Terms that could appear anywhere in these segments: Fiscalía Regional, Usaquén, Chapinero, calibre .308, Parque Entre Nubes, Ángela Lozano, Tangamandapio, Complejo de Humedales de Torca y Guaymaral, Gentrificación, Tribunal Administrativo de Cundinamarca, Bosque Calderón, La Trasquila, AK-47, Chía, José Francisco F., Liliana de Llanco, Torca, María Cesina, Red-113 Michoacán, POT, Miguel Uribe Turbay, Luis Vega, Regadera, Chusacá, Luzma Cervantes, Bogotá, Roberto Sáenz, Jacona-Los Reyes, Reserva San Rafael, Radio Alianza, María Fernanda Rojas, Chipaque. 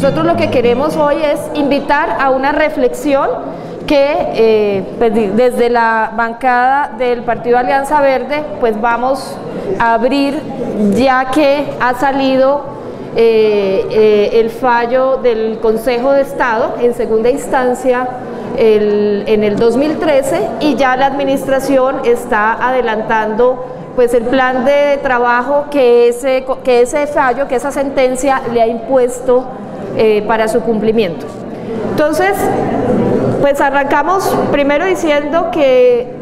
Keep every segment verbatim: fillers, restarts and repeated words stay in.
Nosotros lo que queremos hoy es invitar a una reflexión que eh, pues, desde la bancada del Partido Alianza Verde pues vamos a abrir, ya que ha salido Eh, eh, el fallo del Consejo de Estado en segunda instancia el, en el dos mil trece, y ya la administración está adelantando pues el plan de trabajo que ese, que ese fallo, que esa sentencia le ha impuesto eh, para su cumplimiento. Entonces, pues arrancamos primero diciendo que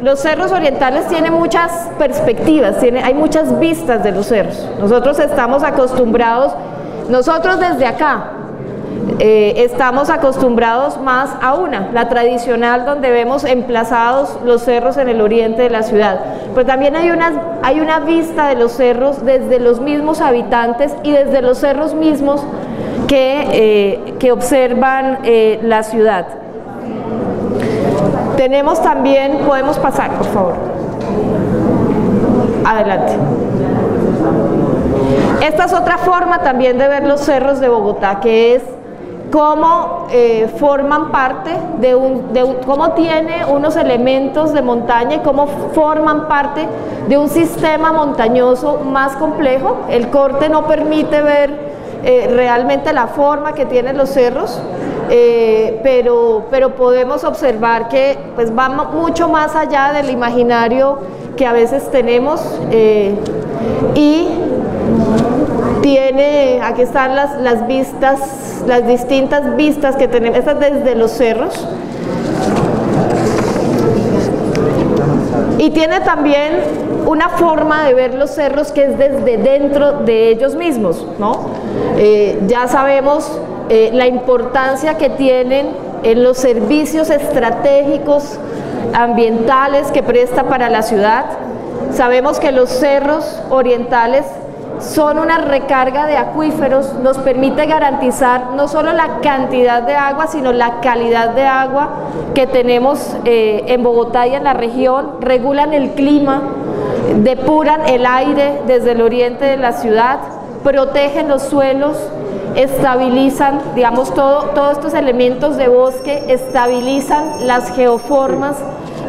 los cerros orientales tienen muchas perspectivas, tienen, hay muchas vistas de los cerros. Nosotros estamos acostumbrados Nosotros desde acá eh, estamos acostumbrados más a una, la tradicional, donde vemos emplazados los cerros en el oriente de la ciudad. Pero también hay una, hay una vista de los cerros desde los mismos habitantes y desde los cerros mismos que, eh, que observan eh, la ciudad. Tenemos también, podemos pasar, por favor. Adelante. Esta es otra forma también de ver los cerros de Bogotá, que es cómo eh, forman parte de un, de un, cómo tiene unos elementos de montaña y cómo forman parte de un sistema montañoso más complejo. El corte no permite ver eh, realmente la forma que tienen los cerros, eh, pero, pero podemos observar que pues, va mucho más allá del imaginario que a veces tenemos eh, y tiene, aquí están las, las vistas, las distintas vistas que tenemos. Esta es desde los cerros y tiene también una forma de ver los cerros que es desde dentro de ellos mismos, ¿no? Eh, ya sabemos eh, la importancia que tienen en los servicios estratégicos ambientales que presta para la ciudad. Sabemos que los cerros orientales son una recarga de acuíferos, nos permite garantizar no solo la cantidad de agua, sino la calidad de agua que tenemos eh, en Bogotá y en la región, regulan el clima, depuran el aire desde el oriente de la ciudad, protegen los suelos, estabilizan, digamos, todo, todos estos elementos de bosque, estabilizan las geoformas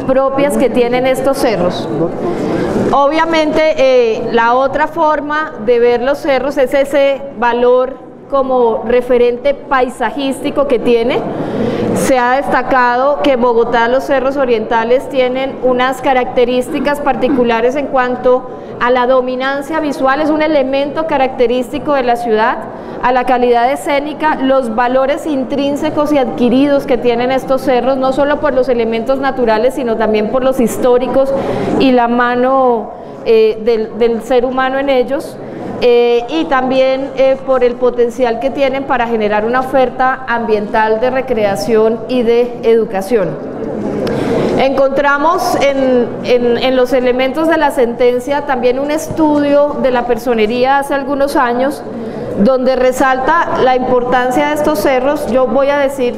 propias que tienen estos cerros. Obviamente eh, la otra forma de ver los cerros es ese valor como referente paisajístico que tiene. Se ha destacado que en Bogotá los cerros orientales tienen unas características particulares en cuanto a la dominancia visual, es un elemento característico de la ciudad, a la calidad escénica, los valores intrínsecos y adquiridos que tienen estos cerros, no solo por los elementos naturales, sino también por los históricos y la mano eh, del, del ser humano en ellos, eh, y también eh, por el potencial que tienen para generar una oferta ambiental de recreación y de educación. Encontramos en, en, en los elementos de la sentencia también un estudio de la personería hace algunos años, donde resalta la importancia de estos cerros. Yo voy a decir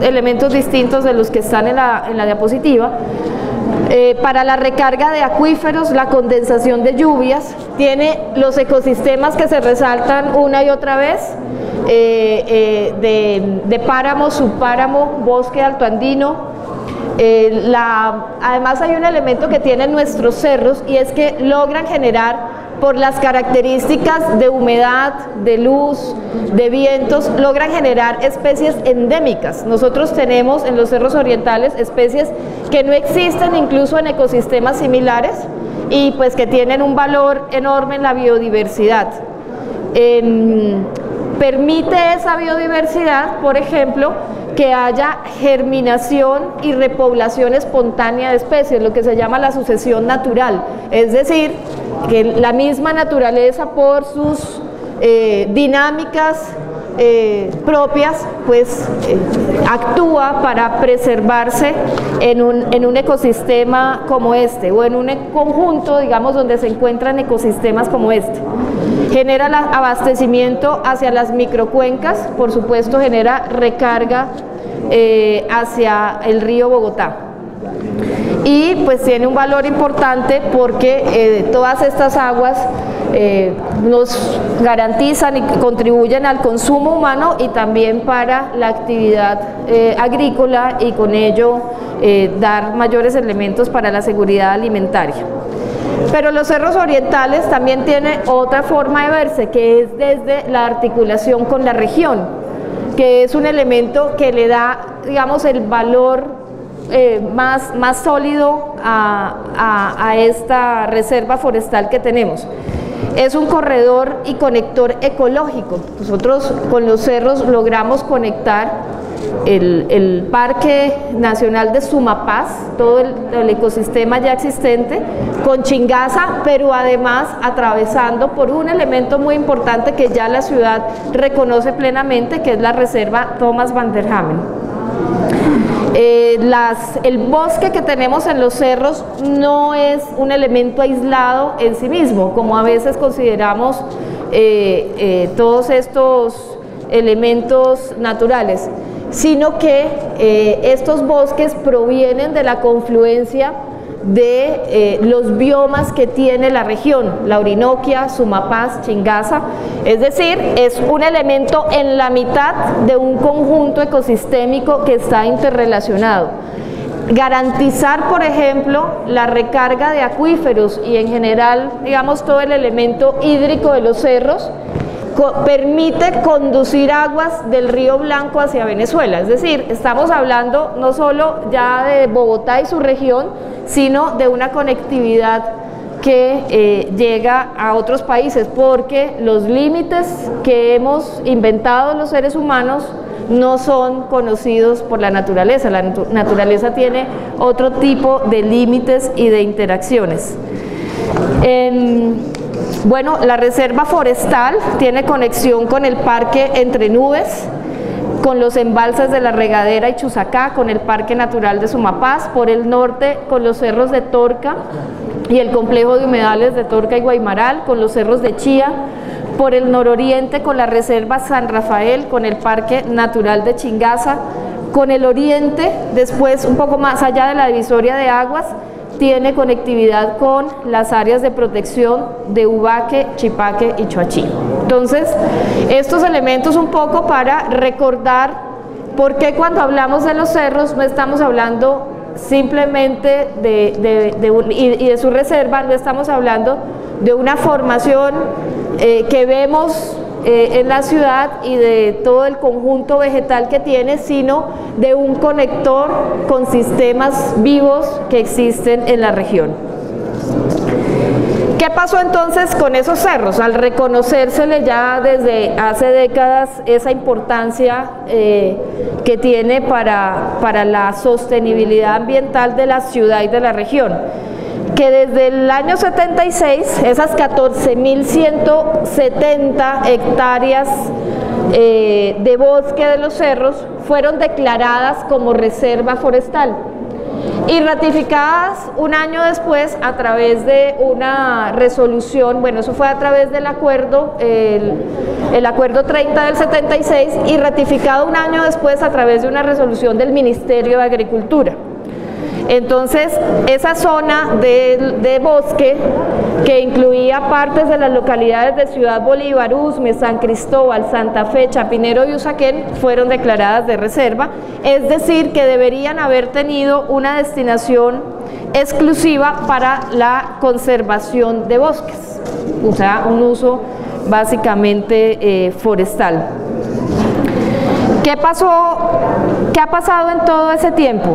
elementos distintos de los que están en la, en la diapositiva. Eh, para la recarga de acuíferos, la condensación de lluvias, tiene los ecosistemas que se resaltan una y otra vez, eh, eh, de, de páramo, subpáramo, bosque altoandino. Eh, la, además hay un elemento que tienen nuestros cerros y es que logran generar, por las características de humedad, de luz, de vientos, logran generar especies endémicas. Nosotros tenemos en los cerros orientales especies que no existen incluso en ecosistemas similares y pues que tienen un valor enorme en la biodiversidad. Eh, permite esa biodiversidad, por ejemplo, que haya germinación y repoblación espontánea de especies, lo que se llama la sucesión natural, es decir, que la misma naturaleza por sus eh, dinámicas eh, propias pues eh, actúa para preservarse en un, en un ecosistema como este, o en un conjunto, digamos, donde se encuentran ecosistemas como este. Genera el abastecimiento hacia las microcuencas, por supuesto genera recarga eh, hacia el río Bogotá. y pues tiene un valor importante porque eh, todas estas aguas eh, nos garantizan y contribuyen al consumo humano y también para la actividad eh, agrícola, y con ello eh, dar mayores elementos para la seguridad alimentaria. Pero los cerros orientales también tienen otra forma de verse, que es desde la articulación con la región, que es un elemento que le da, digamos, el valor eh, más, más sólido a, a, a esta reserva forestal que tenemos. Es un corredor y conector ecológico. Nosotros con los cerros logramos conectar el, el Parque Nacional de Sumapaz, todo el, el ecosistema ya existente, con Chingaza, pero además atravesando por un elemento muy importante que ya la ciudad reconoce plenamente, que es la Reserva Thomas Van der Hamen. Eh, las, el bosque que tenemos en los cerros no es un elemento aislado en sí mismo, como a veces consideramos eh, eh, todos estos elementos naturales, sino que eh, estos bosques provienen de la confluencia de eh, los biomas que tiene la región, la Orinoquia, Sumapaz, Chingaza, es decir, es un elemento en la mitad de un conjunto ecosistémico que está interrelacionado. Garantizar, por ejemplo, la recarga de acuíferos y en general, digamos, todo el elemento hídrico de los cerros, permite conducir aguas del Río Blanco hacia Venezuela, es decir, estamos hablando no solo ya de Bogotá y su región, sino de una conectividad que eh, llega a otros países, porque los límites que hemos inventado los seres humanos no son conocidos por la naturaleza, la natu- naturaleza tiene otro tipo de límites y de interacciones. En, Bueno, la reserva forestal tiene conexión con el Parque Entre Nubes, con los embalses de la Regadera y Chusacá, con el Parque Natural de Sumapaz, por el norte con los cerros de Torca y el Complejo de Humedales de Torca y Guaymaral, con los cerros de Chía, por el nororiente con la Reserva San Rafael, con el Parque Natural de Chingaza, con el oriente, después un poco más allá de la divisoria de aguas, tiene conectividad con las áreas de protección de Ubaque, Chipaque y Choachí. Entonces, estos elementos un poco para recordar por qué cuando hablamos de los cerros no estamos hablando simplemente de, de, de un, y, y de su reserva, no estamos hablando de una formación eh, que vemos eh, en la ciudad y de todo el conjunto vegetal que tiene, sino de un conector con sistemas vivos que existen en la región. ¿Qué pasó entonces con esos cerros? Al reconocérsele ya desde hace décadas esa importancia eh, que tiene para, para la sostenibilidad ambiental de la ciudad y de la región, que desde el año setenta y seis esas catorce mil ciento setenta hectáreas eh, de bosque de los cerros fueron declaradas como reserva forestal y ratificadas un año después a través de una resolución, bueno, eso fue a través del acuerdo, el, el acuerdo treinta del setenta y seis, y ratificado un año después a través de una resolución del Ministerio de Agricultura. Entonces, esa zona de, de bosque, que incluía partes de las localidades de Ciudad Bolívar, Usme, San Cristóbal, Santa Fe, Chapinero y Usaquén, fueron declaradas de reserva, es decir, que deberían haber tenido una destinación exclusiva para la conservación de bosques, o sea, un uso básicamente eh, forestal. ¿Qué pasó? ¿Qué ha pasado en todo ese tiempo?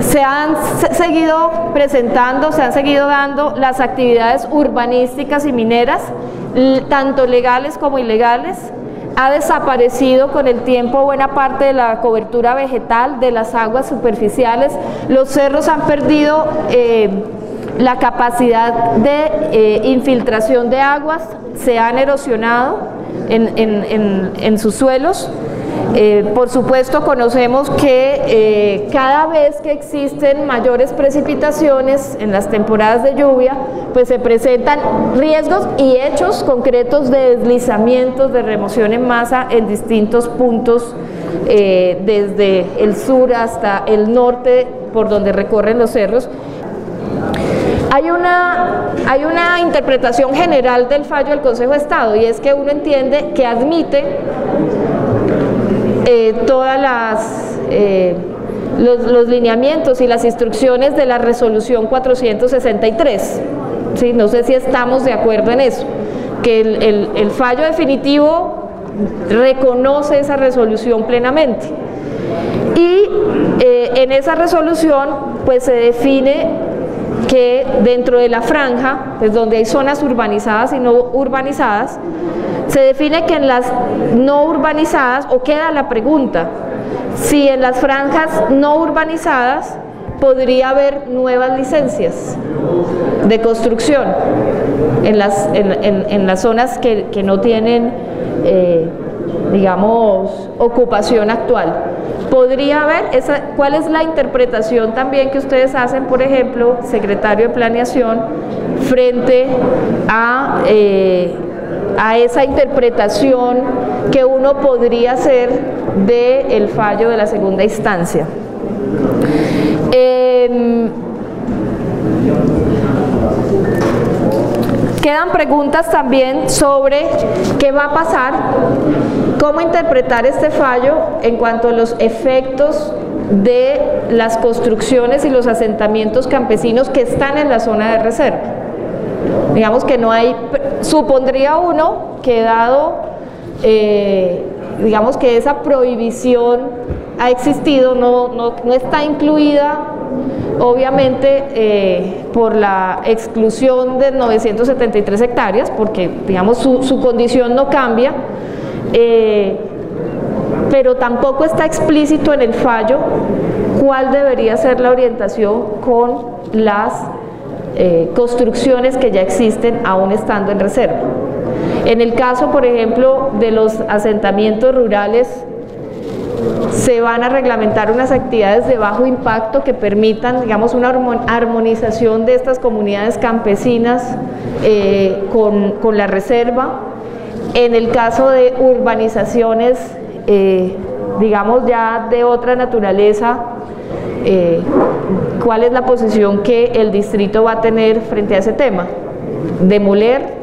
Se han seguido presentando, se han seguido dando las actividades urbanísticas y mineras, tanto legales como ilegales. Ha desaparecido con el tiempo buena parte de la cobertura vegetal, de las aguas superficiales. Los cerros han perdido eh, la capacidad de eh, infiltración de aguas, se han erosionado en, en, en, en sus suelos. Eh, por supuesto conocemos que eh, cada vez que existen mayores precipitaciones en las temporadas de lluvia, pues se presentan riesgos y hechos concretos de deslizamientos, de remoción en masa en distintos puntos, eh, desde el sur hasta el norte, por donde recorren los cerros. Hay una, hay una interpretación general del fallo del Consejo de Estado, y es que uno entiende que admite eh, todas las eh, los, los lineamientos y las instrucciones de la resolución cuatrocientos sesenta y tres. ¿Sí? No sé si estamos de acuerdo en eso, que el, el, el fallo definitivo reconoce esa resolución plenamente. Y eh, en esa resolución pues se define que dentro de la franja, pues donde hay zonas urbanizadas y no urbanizadas, se define que en las no urbanizadas, o queda la pregunta, si en las franjas no urbanizadas podría haber nuevas licencias de construcción en las, en, en, en las zonas que, que no tienen, eh, digamos, ocupación actual. ¿Podría haber? Esa, ¿cuál es la interpretación también que ustedes hacen, por ejemplo, secretario de Planeación, frente a, eh, a esa interpretación que uno podría hacer del fallo de la segunda instancia? Eh, Quedan preguntas también sobre qué va a pasar, cómo interpretar este fallo en cuanto a los efectos de las construcciones y los asentamientos campesinos que están en la zona de reserva. Digamos que no hay, supondría uno que dado, eh, digamos que esa prohibición ha existido, no, no, no está incluida, obviamente, eh, por la exclusión de novecientas setenta y tres hectáreas, porque digamos su, su condición no cambia, eh, pero tampoco está explícito en el fallo cuál debería ser la orientación con las eh, construcciones que ya existen aún estando en reserva. En el caso, por ejemplo, de los asentamientos rurales, se van a reglamentar unas actividades de bajo impacto que permitan, digamos, una armonización de estas comunidades campesinas eh, con, con la reserva. En el caso de urbanizaciones, eh, digamos, ya de otra naturaleza, eh, ¿cuál es la posición que el distrito va a tener frente a ese tema? Demoler,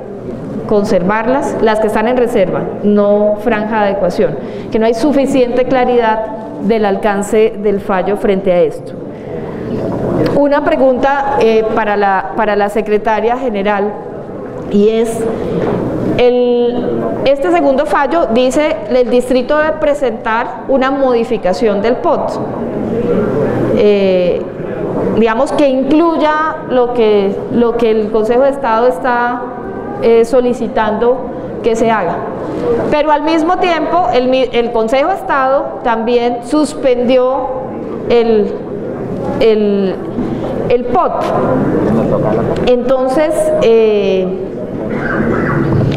conservarlas, las que están en reserva, no franja de adecuación, que no hay suficiente claridad del alcance del fallo frente a esto. Una pregunta eh, para, la, para la secretaria general, y es, el, este segundo fallo dice, el distrito debe presentar una modificación del P O T, eh, digamos que incluya lo que, lo que el Consejo de Estado está Eh, solicitando que se haga, pero al mismo tiempo el, el Consejo de Estado también suspendió el, el, el P O T. Entonces, eh,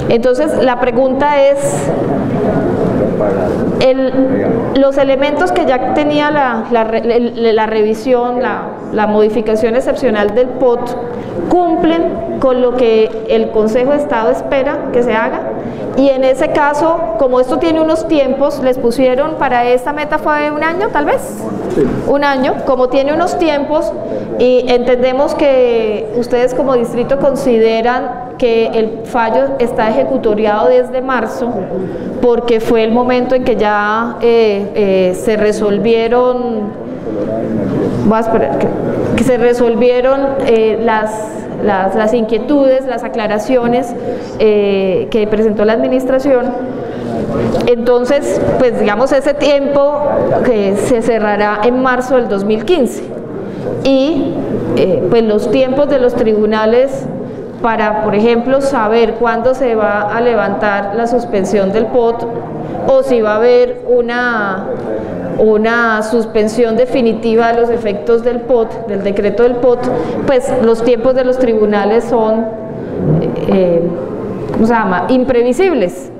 entonces la pregunta es, el, los elementos que ya tenía la, la, la, la revisión, la, la modificación excepcional del P O T, ¿cumplen con lo que el Consejo de Estado espera que se haga? Y en ese caso, como esto tiene unos tiempos, les pusieron para esta meta fue un año tal vez, sí. un año, como tiene unos tiempos y entendemos que ustedes como distrito consideran que el fallo está ejecutoriado desde marzo, porque fue el momento en que ya eh, eh, se resolvieron, voy a esperar, que, que se resolvieron eh, las... Las, las inquietudes, las aclaraciones eh, que presentó la administración. Entonces, pues digamos, ese tiempo que se cerrará en marzo del dos mil quince, y eh, pues los tiempos de los tribunales para, por ejemplo, saber cuándo se va a levantar la suspensión del P O T, o si va a haber una, una suspensión definitiva de los efectos del P O T, del decreto del P O T, pues los tiempos de los tribunales son, eh, ¿cómo se llama?, imprevisibles.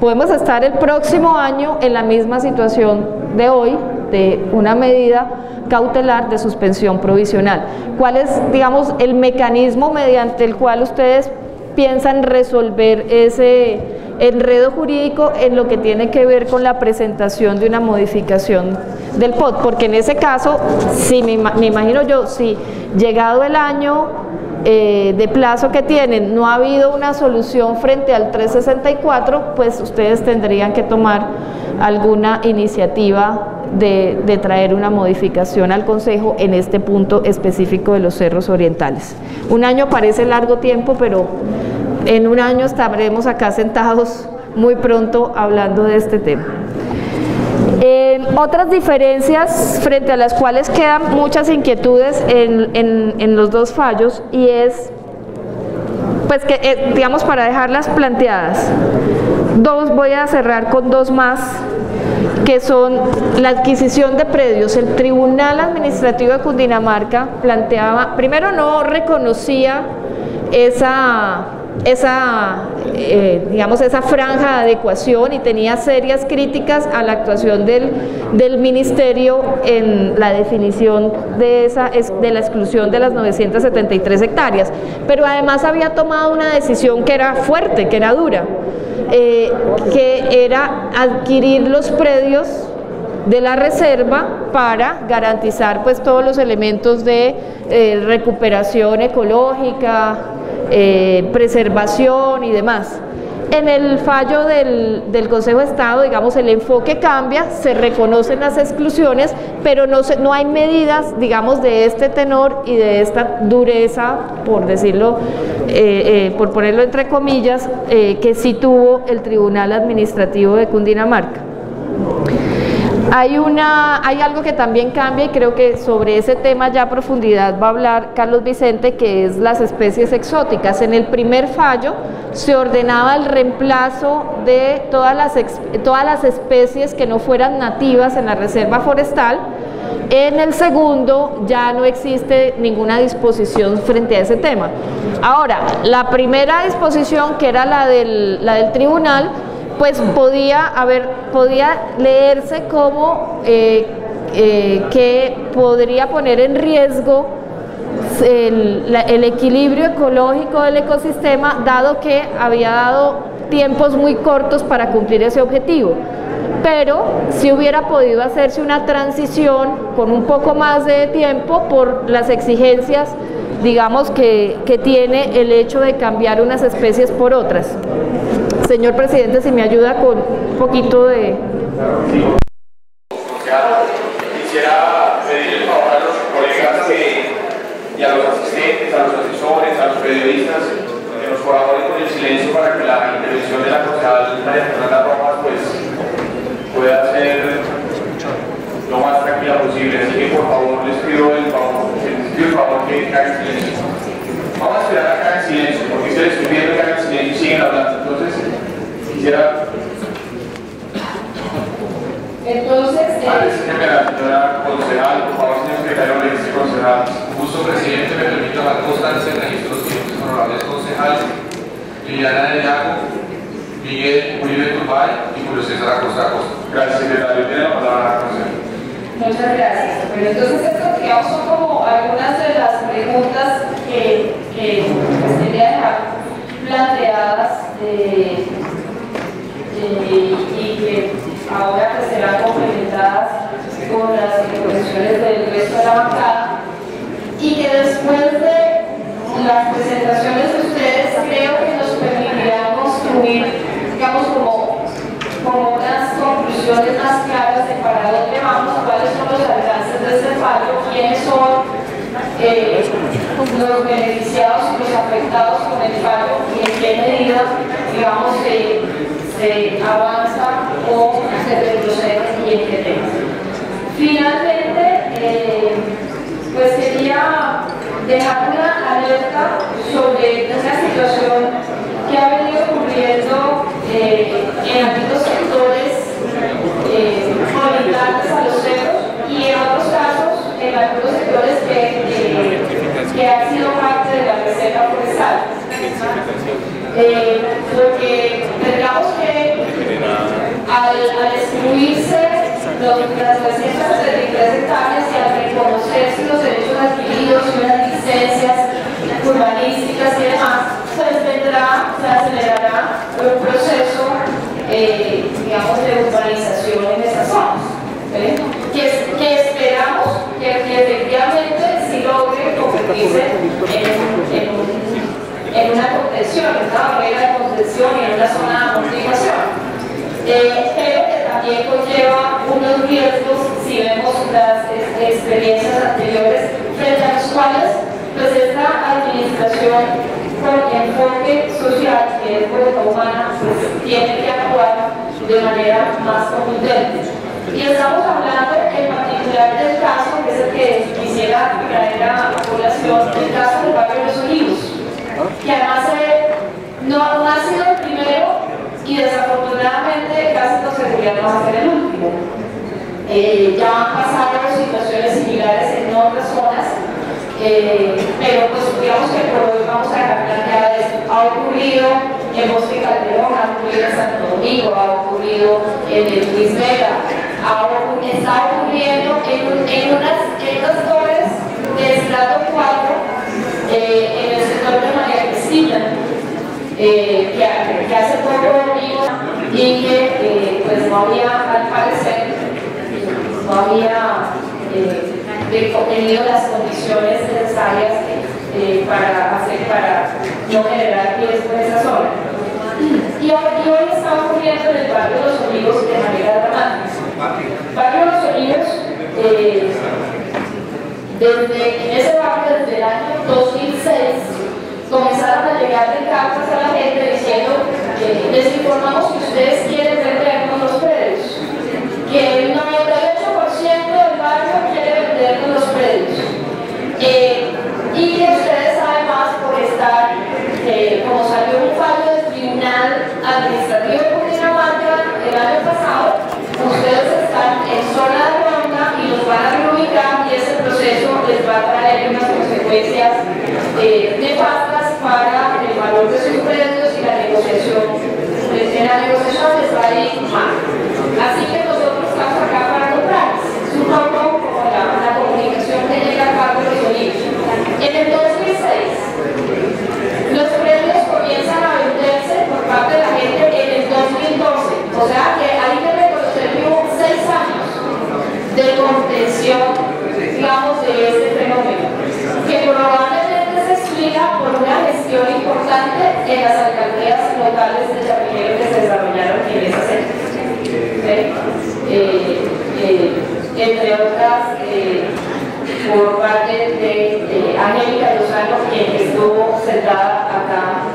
podemos estar el próximo año en la misma situación de hoy, de una medida cautelar de suspensión provisional. ¿Cuál es, digamos, el mecanismo mediante el cual ustedes piensan resolver ese enredo jurídico en lo que tiene que ver con la presentación de una modificación del P O T? Porque en ese caso, si me, me imagino yo, si llegado el año eh, de plazo que tienen no ha habido una solución frente al trescientos sesenta y cuatro, pues ustedes tendrían que tomar alguna iniciativa de, de traer una modificación al Consejo en este punto específico de los Cerros Orientales. Un año parece largo tiempo, pero en un año estaremos acá sentados muy pronto hablando de este tema. Eh, otras diferencias frente a las cuales quedan muchas inquietudes en, en, en los dos fallos, y es, pues que eh, digamos, para dejarlas planteadas, dos, voy a cerrar con dos más, que son la adquisición de predios. El Tribunal Administrativo de Cundinamarca planteaba, primero no reconocía esa, esa, eh, digamos, esa franja de adecuación, y tenía serias críticas a la actuación del, del Ministerio en la definición de, esa, de la exclusión de las novecientas setenta y tres hectáreas, pero además había tomado una decisión que era fuerte, que era dura. Eh, que era adquirir los predios de la reserva para garantizar, pues, todos los elementos de eh, recuperación ecológica, eh, preservación y demás. En el fallo del, del Consejo de Estado, digamos, el enfoque cambia, se reconocen las exclusiones, pero no, se, no hay medidas, digamos, de este tenor y de esta dureza, por decirlo, eh, eh, por ponerlo entre comillas, eh, que sí tuvo el Tribunal Administrativo de Cundinamarca. Hay, una, hay algo que también cambia, y creo que sobre ese tema ya a profundidad va a hablar Carlos Vicente, que es las especies exóticas. En el primer fallo se ordenaba el reemplazo de todas las, todas las especies que no fueran nativas en la reserva forestal. En el segundo ya no existe ninguna disposición frente a ese tema. Ahora, la primera disposición, que era la del, la del tribunal, pues podía, haber, podía leerse como eh, eh, que podría poner en riesgo el, el equilibrio ecológico del ecosistema, dado que había dado tiempos muy cortos para cumplir ese objetivo. Pero si hubiera podido hacerse una transición con un poco más de tiempo por las exigencias, digamos, que, que tiene el hecho de cambiar unas especies por otras. Señor presidente, si me ayuda con un poquito de... Sí. Quisiera pedirle el favor a los colegas que, y a los asistentes, a los asesores, a los periodistas, que nos colaboren con el silencio para que la intervención de la concejal María Fernanda Rojas, pues, pueda ser lo más tranquila posible. Así que, por favor, les pido el favor, les pido el favor que hagan silencio. Vamos a esperar a que hagan silencio, porque ustedes están viendo que hagan silencio y siguen hablando. Entonces, quisiera... Entonces... Antes de que la señora concejal, por favor, señor secretario, le dice concejal. Justo, presidente, me permito la constancia en registro de los siguientes honorables concejales: Liliana de Llanco, Miguel Uribe Turbay y Julio César Costa Costa. Gracias, secretario. Tiene la palabra, concejal. Muchas gracias. Bueno, entonces, esto, digamos, son como algunas de las preguntas que, que quería dejar planteadas eh, eh, y que ahora que serán complementadas con las intervenciones del resto de la bancada, y que después de las presentaciones de ustedes creo que nos permitirán construir, digamos, como, como unas conclusiones más claras de para dónde vamos, cuáles son los alcances de este fallo, quiénes son eh, los beneficiados y los afectados con el fallo, y en qué medida, digamos, se, se avanza o se retrocede y en qué tema. Finalmente, eh, pues quería dejar una alerta sobre una situación que ha venido ocurriendo eh, en algunos sectores eh, colindantes a los cerros, y en otros casos en algunos sectores que... Eh, que ha sido parte de la reserva forestal. Eh, lo que tendríamos que al, al excluirse las trescientas setenta y tres hectáreas y al reconocerse los derechos adquiridos y unas licencias urbanísticas y demás, pues vendrá, se acelerará un proceso, eh, digamos, de urbanización en esas zonas, ¿eh? que, que esperamos que, que efectivamente sí logre convertirse en, en, en una contención, en una barrera de contención y en una zona de amortiguación. Eh, pero que también conlleva unos riesgos si vemos las es, experiencias anteriores, frente a los cuales pues esta administración con enfoque social y de política humana pues, tiene que actuar de manera más contundente. Y estamos hablando en particular del caso que es el que quisiera traer a la población, el caso del Barrio de los Olivos, que además eh, no, no ha sido el primero y desafortunadamente casi con seguridad no va a ser el último. Eh, ya han pasado situaciones similares en otras zonas, eh, pero pues digamos que por hoy vamos a plantear esto. Ha ocurrido en Bosque Calderón, ha ocurrido en Santo Domingo, ha ocurrido en el Luis Vega, está ocurriendo en, en unas estas torres de estrato cuatro, eh, en el sector de María Cesina, Eh, que, que hace poco vino y que eh, pues no había, al parecer, no había eh, obtenido las condiciones necesarias eh, para hacer, para no generar riesgo en esa zona. Y hoy está ocurriendo en el barrio de los Olivos de manera dramática. Barrio de los Olivos, eh, desde en ese barrio desde el año dos mil seis, comenzaron a llegarle cartas a la gente diciendo eh, les informamos que ustedes quieren vendernos los predios, que el noventa y ocho por ciento del barrio quiere vendernos los predios, eh, y que ustedes además por estar, eh, como salió un fallo del Tribunal Administrativo de Cundinamarca el año pasado, ustedes están en zona de ronda y los van a reubicar y ese proceso les va a traer unas consecuencias eh, nefastas para el valor de sus predios y la negociación. En la negociación les va a ir mal. Así que nosotros estamos acá para comprar. Es un poco como la, la comunicación que llega a Barrio de los Olivos. En el dos mil seis, los predios comienzan a venderse por parte de la gente en el dos mil doce. O sea que hay que reconocer que hubo seis años de contención, digamos, de ese fenómeno, que probablemente se explica por una importante en las alcaldías locales de Chipaque que se desarrollaron en esa serie, ¿eh? Eh, eh, entre otras eh, por parte de Ángela Lozano, quien estuvo sentada acá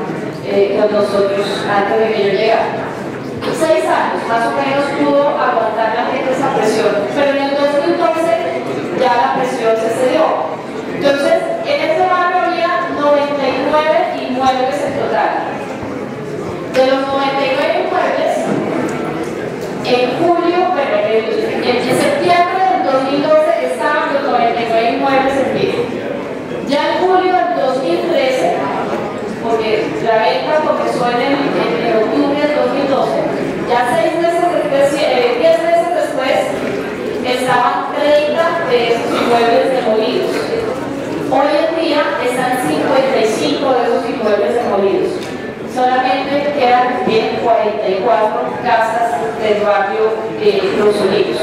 eh, con nosotros antes de que yo llegara. Seis años más o menos pudo aguantar la gente esa presión, pero en el dos mil doce ya la presión se cedió. Entonces en ese barrio había noventa y nueve inmuebles en total. De los noventa y nueve inmuebles, en julio, bueno, en, en septiembre del dos mil doce estaban los noventa y nueve inmuebles en pie. Ya en julio del dos mil trece, porque la venta comenzó en, el, en el octubre del dos mil doce, ya seis meses después, eh, diez meses después, estaban treinta de esos inmuebles demolidos. Hoy en día están cincuenta y cinco de esos inmuebles demolidos. Solamente quedan bien cuarenta y cuatro casas del barrio de Los Olivos.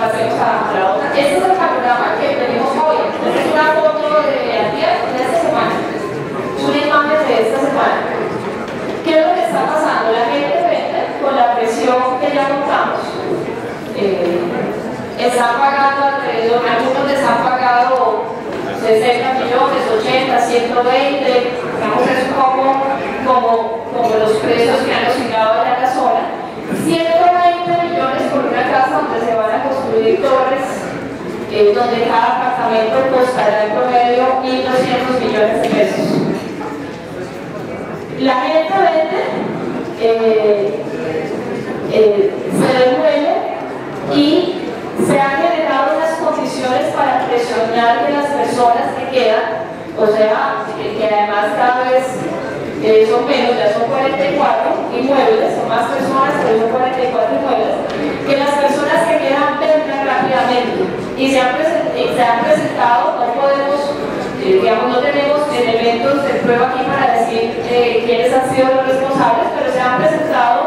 Pasemos a la otra. Este es el panorama que tenemos hoy. Este es una foto de ayer, de esta semana. Una imagen de esta semana. ¿Qué es lo que está pasando? La gente vende con la presión que ya notamos. Eh, están pagando alrededor, algunos les han pagado sesenta millones, ochenta, ciento veinte, digamos, es como, como, como los precios que han oscilado en la zona. ciento veinte millones por una casa donde se van a construir torres, eh, donde cada apartamento costará en promedio mil doscientos millones de pesos. La gente vende, eh, eh, se devuelve y se han generado las condiciones para presionar de las personas que quedan, o sea, que, que además cada vez eh, son menos, ya son cuarenta y cuatro inmuebles, son más personas, pero son cuarenta y cuatro inmuebles, que las personas que quedan vendan rápidamente y se han, se han presentado. No podemos, eh, digamos, no tenemos elementos de prueba aquí para decir eh, quiénes han sido los responsables, pero se han presentado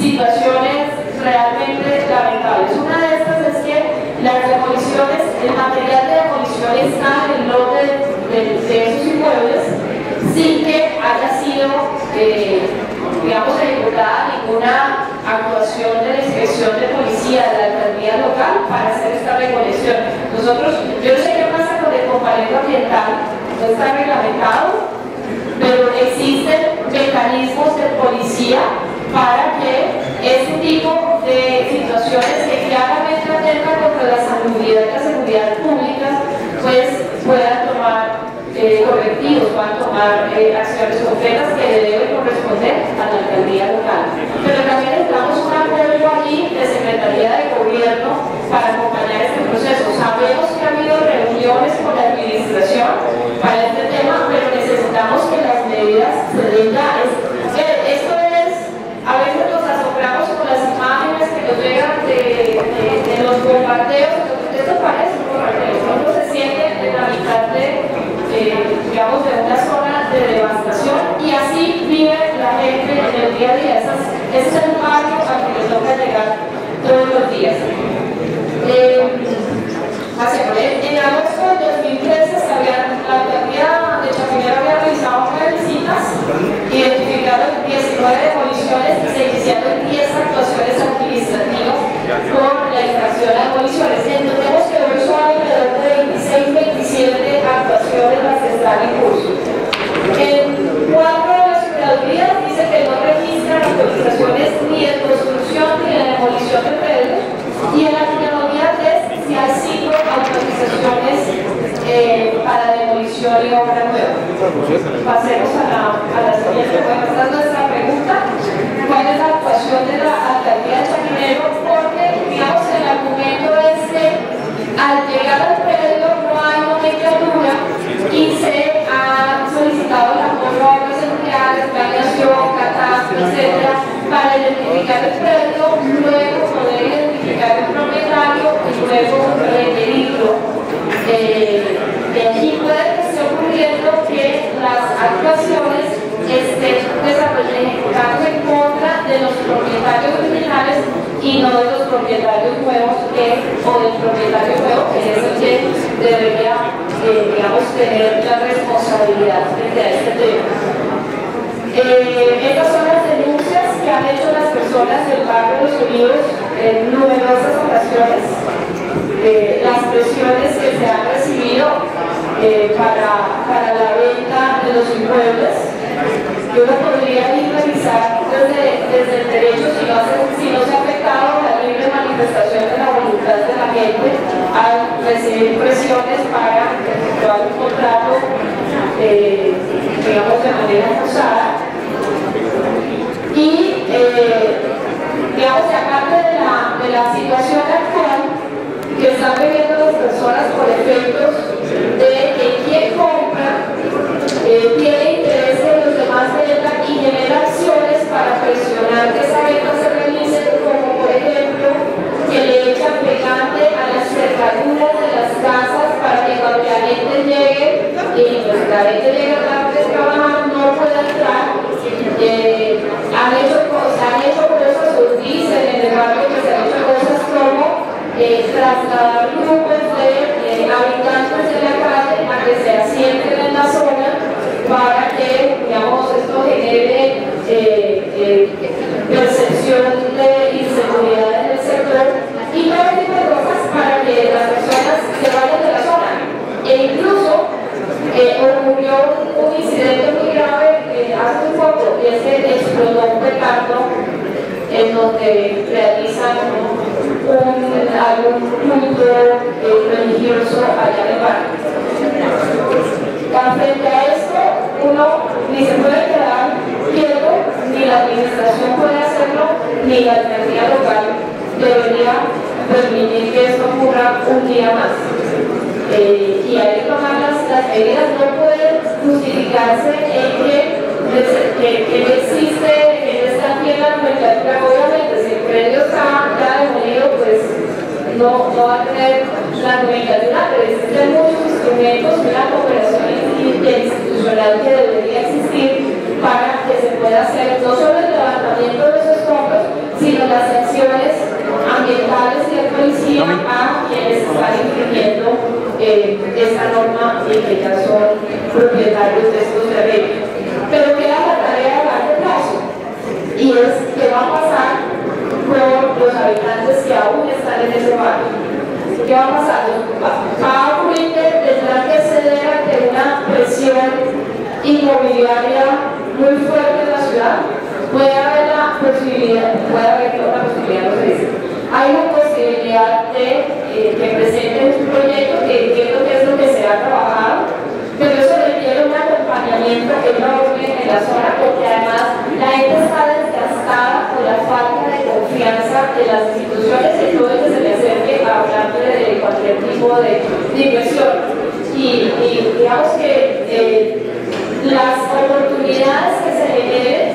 situaciones realmente lamentables. Una de estas es que las demoliciones, el material de demolición está en el lote de, de, de esos inmuebles sin que haya sido, eh, digamos, ejecutada ninguna actuación de la inspección de policía de la alcaldía local para hacer esta recolección. Nosotros, yo no sé qué pasa con el compañero ambiental, no está reglamentado, pero existen mecanismos de policía para que este tipo de situaciones que claramente atentan contra la salubridad y la seguridad públicas, pues puedan tomar eh, correctivos, puedan tomar eh, acciones concretas que le deben corresponder a la alcaldía local. Pero también estamos un apoyo allí de Secretaría de Gobierno para acompañar este proceso. Sabemos que ha habido reuniones con la administración para este tema, pero necesitamos que las medidas se den ya. A veces nos asombramos con las imágenes que nos llegan de, de, de los bombardeos. Esto parece un bombardeo, uno se siente en la mitad de, eh, digamos, de una zona de devastación, y así vive la gente en el día a día. Esas, ese es el barrio al que nos toca llegar todos los días. Eh, en agosto de dos mil trece se habían, la alcaldía de Chapinero había realizado nueve visitas, identificaron diecinueve demoliciones y se iniciaron diez actuaciones administrativas por la infracción a demoliciones. Entendemos que hoy son alrededor de veintiséis, veintisiete actuaciones las que están en curso. En cuatro de las curadurías dice que no registran autorizaciones ni de construcción ni de demolición de predios, y en la finalidad es si hay cinco autorizaciones eh, para demolición y obra nueva. Pasemos a la, a la siguiente. Bueno, esta es nuestra pregunta. ¿Cuál es la actuación de la alcaldía de Chapinero? Porque, digamos, el argumento es que al llegar al predio no hay nomenclatura y se ha solicitado el apoyo a las entidades, planeación, catastro, etcétera, para identificar el predio, luego poder identificar el propietario y luego requerirlo. Eh, de allí puede que esté ocurriendo que las actuaciones estén desarrollando en contra de los propietarios originales y no de los propietarios nuevos que, o del propietario nuevo, que es el que debería, eh, digamos, tener la responsabilidad frente a este tema. Eh, estas son las denuncias que han hecho las personas del barrio de los Olivos en numerosas ocasiones. Eh, las presiones que se han recibido eh, para, para la venta de los inmuebles, yo no podría ir revisar desde, desde el derecho si no, se, si no se ha afectado la libre manifestación de la voluntad de la gente al recibir presiones para efectuar un contrato, eh, digamos, de manera forzada. Y, eh, digamos, que aparte de la, de la situación actual, que están viviendo las personas por efectos de que quien compra eh, tiene interés en los demás ventas y genera acciones para presionar que esa venta se realice, como por ejemplo que le echan pegante a las cerraduras de las casas para que cuando la gente llegue y pues la gente llega tarde trabajando no pueda entrar. Eh, han hecho cosas, han hecho cosas, os dicen en el barrio que se han hecho cosas como Eh, trasladar grupos de eh, habitantes de la calle a que se asienten en la zona para que, digamos, esto genere eh, eh, percepción de inseguridad en el sector y todo tipo de cosas para que las personas se vayan de la zona. E incluso eh, ocurrió un incidente muy grave eh, hace un poco, y es que explotó un petardo en donde realizan un, algún culto eh, religioso allá de barrio. Frente a esto, uno ni se puede quedar quieto, ni la administración puede hacerlo, ni la alcaldía local debería permitir que esto ocurra un día más. Eh, y hay que tomar las medidas, no puede justificarse en que que, que no existe, que no está aquí en la nomenclatura. Obviamente, si el predio está ya demolido, pues no, no va a tener la nomenclatura, pero existen muchos instrumentos, una cooperación interinstitucional que debería existir para que se pueda hacer no solo el levantamiento de los escombros, sino las acciones ambientales y de policía a quienes están infringiendo eh, esta norma y que ya son propietarios de estos terrenos. Pero queda la tarea a largo plazo, y es qué va a pasar con los habitantes que aún están en ese barrio. ¿Qué va a pasar? Va a ocurrir tendrá que ceder ante una presión inmobiliaria muy fuerte en la ciudad. Puede haber la posibilidad, puede haber otra posibilidad, no se dice. Hay una posibilidad de eh, que presenten un proyecto que entiendo que es lo que se ha trabajado, pero eso requiere un acompañamiento que no ocurre en la zona, porque además la gente está desgastada por la falta de confianza de las instituciones y todo el que se le acerque a hablar de cualquier tipo de, de inversión. Y, y digamos que eh, las oportunidades que se generen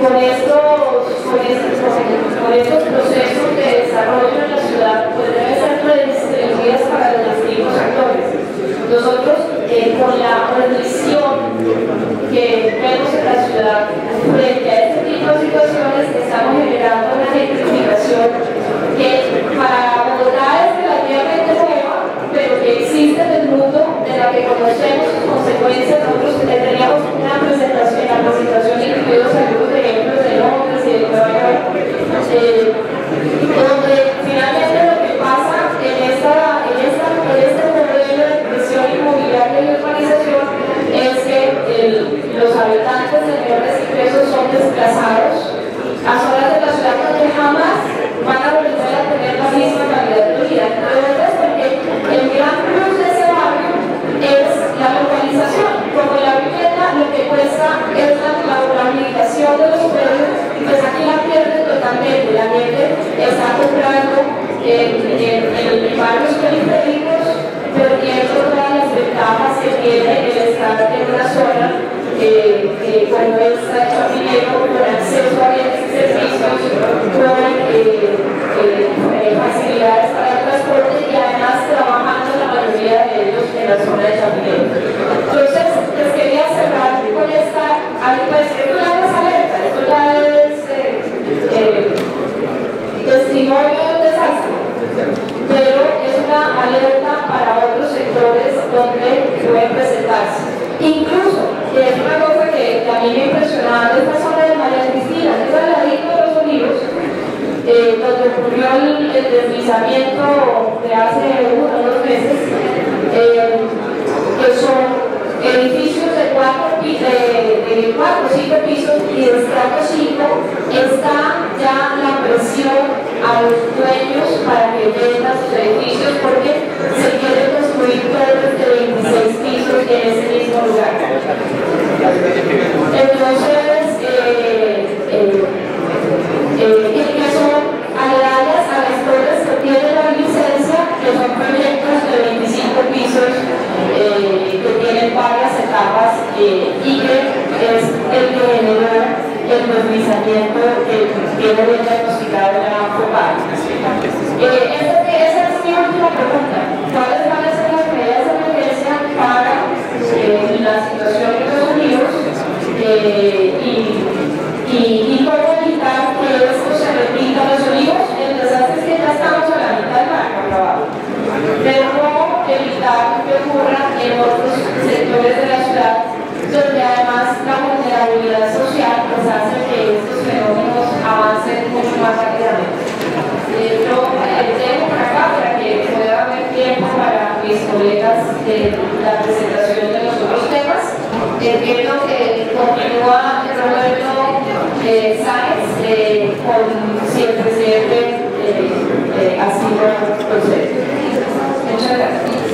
con estos, con, estos, con estos procesos de desarrollo en la ciudad pues deben ser redistribuidas para los distintos actores. Nosotros eh, con la condición que vemos en la ciudad frente a este tipo de situaciones estamos generando una gentrificación que para Bogotá es relativamente nueva, pero que existe en el mundo, de la que conocemos sus consecuencias. Nosotros teníamos una presentación, la presentación incluidos algunos ejemplos de Londres y de Nueva York, eh, donde finalmente lo que pasa en, esta, en, esta, en este modelo de presión inmobiliaria y urbanización es que el, los habitantes de menores ingresos son desplazados a zonas de la ciudad donde jamás van a volver a tener la misma calidad de vida. El gran plus de ese barrio es la localización. Como la vivienda lo que cuesta es la, la urbanización de los precios, pues aquí la pierde totalmente. La gente está comprando en, en, en barrios periféricos, perdiendo todas las ventajas que tiene el estar en una zona eh, eh, como esta de Chapinero, con acceso a servicios, con eh, eh, facilidades para el transporte y además trabajando la mayoría de ellos en la zona de Chapinero. Entonces, les quería cerrar con esta, pues, esto ya es alerta, esto ya es eh, eh, testimonio de un desastre, pero es una alerta para otros sectores donde pueden presentarse. Incluso, que es una cosa que a mí me impresionaba, esta zona de María Cesina, que es al ladito de los Olivos, eh, donde ocurrió el, el deslizamiento de hace unos meses, eh, que son edificios de cuatro, de, de cuatro o cinco pisos, y de estrato cinco está ya la presión a los dueños para que vendan sus edificios, porque se quieren construir torres de veintiséis pisos en ese mismo lugar. Entonces, eh, eh, eh, y que son aliadas a las torres que tienen la licencia, que son proyectos de veinticinco pisos, Eh, que tienen varias etapas eh, y que es el que genera el deslizamiento que tiene el diagnosticado de la FOPAR. Eh, esa es mi última pregunta. ¿Cuáles van a ser las medidas de emergencia para eh, la situación de los Unidos eh, y, y, y cómo evitar que esto se repita en los Unidos? El desastre es que ya estamos a la mitad del mar, pero cómo evitar que ocurra en otros sectores de la ciudad, donde además la vulnerabilidad social pues hace que estos fenómenos avancen mucho más rápidamente. Eh, lo eh, dejo por acá para que pueda haber tiempo para mis colegas de la presentación de los otros temas. Entiendo eh, que continúa Roberto eh, Sáenz eh, con si el presidente eh, eh, así lo procede. Muchas gracias.